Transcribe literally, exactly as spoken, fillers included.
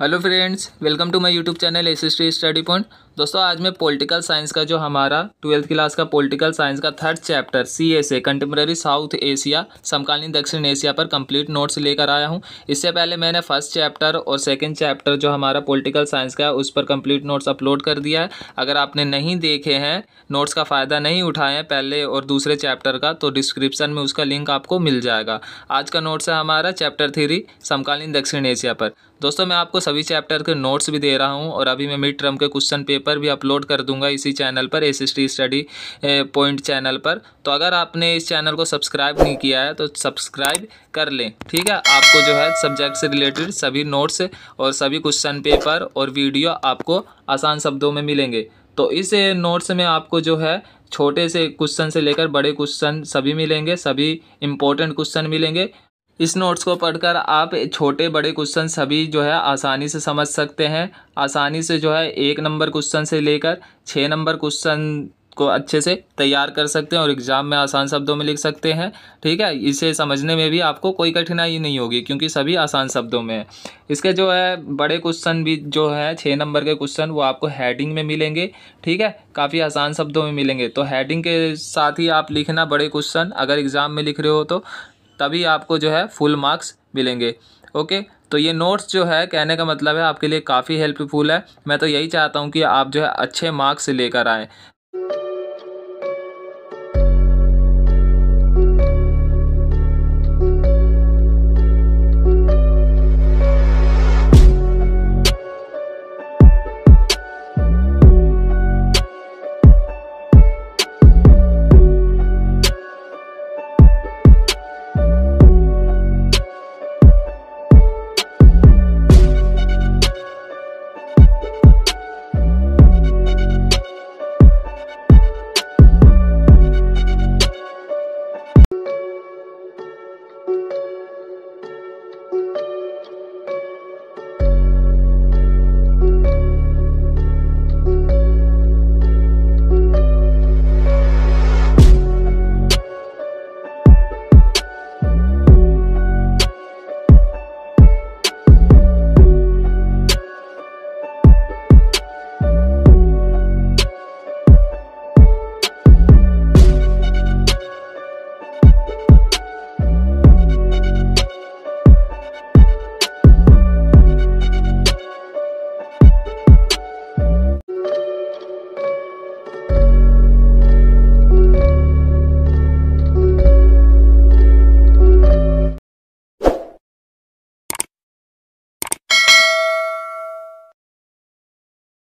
Hello friends, welcome to my YouTube channel SST study point. दोस्तों, आज मैं political science का जो हमारा ट्वेल्थ क्लास का पॉलिटिकल साइंस का third chapter C S A contemporary South Asia समकालीन दक्षिण एशिया पर कंप्लीट नोट्स लेकर आया हूं। इससे पहले मैंने फर्स्ट चैप्टर और सेकंड चैप्टर जो हमारा पॉलिटिकल साइंस का है उस पर कंप्लीट नोट्स अपलोड कर दिया है। अगर आपने नहीं देखे हैं, नोट्स का फ़ायदा नहीं उठाए हैं पहले और दूसरे चैप्टर का, तो डिस्क्रिप्शन में उसका लिंक आपको मिल जाएगा। आज का नोट्स है हमारा चैप्टर थ्री समकालीन दक्षिण एशिया पर। दोस्तों, मैं आपको सभी चैप्टर के नोट्स भी दे रहा हूं और अभी मैं मिड टर्म के क्वेश्चन पेपर भी अपलोड कर दूंगा इसी चैनल पर, एसएसटी स्टडी पॉइंट चैनल पर। तो अगर आपने इस चैनल को सब्सक्राइब नहीं किया है तो सब्सक्राइब कर लें, ठीक है। आपको जो है सब्जेक्ट से रिलेटेड सभी नोट्स और सभी क्वेश्चन पेपर और वीडियो आपको आसान शब्दों में मिलेंगे। तो इस नोट्स में आपको जो है छोटे से क्वेश्चन से लेकर बड़े क्वेश्चन सभी मिलेंगे, सभी इंपॉर्टेंट क्वेश्चन मिलेंगे। इस नोट्स को पढ़कर आप छोटे बड़े क्वेश्चन सभी जो है आसानी से समझ सकते हैं। आसानी से जो है एक नंबर क्वेश्चन से लेकर छः नंबर क्वेश्चन को अच्छे से तैयार कर सकते हैं और एग्ज़ाम में आसान शब्दों में लिख सकते हैं, ठीक है। इसे समझने में भी आपको कोई कठिनाई नहीं होगी क्योंकि सभी आसान शब्दों में है। इसके जो है बड़े क्वेश्चन भी जो है छः नंबर के क्वेश्चन वो आपको हेडिंग में मिलेंगे, ठीक है, काफ़ी आसान शब्दों में मिलेंगे। तो हेडिंग के साथ ही आप लिखना बड़े क्वेश्चन, अगर एग्ज़ाम में लिख रहे हो तो तभी आपको जो है फुल मार्क्स मिलेंगे। ओके, तो ये नोट्स जो है कहने का मतलब है आपके लिए काफ़ी हेल्पफुल है। मैं तो यही चाहता हूँ कि आप जो है अच्छे मार्क्स लेकर आएँ।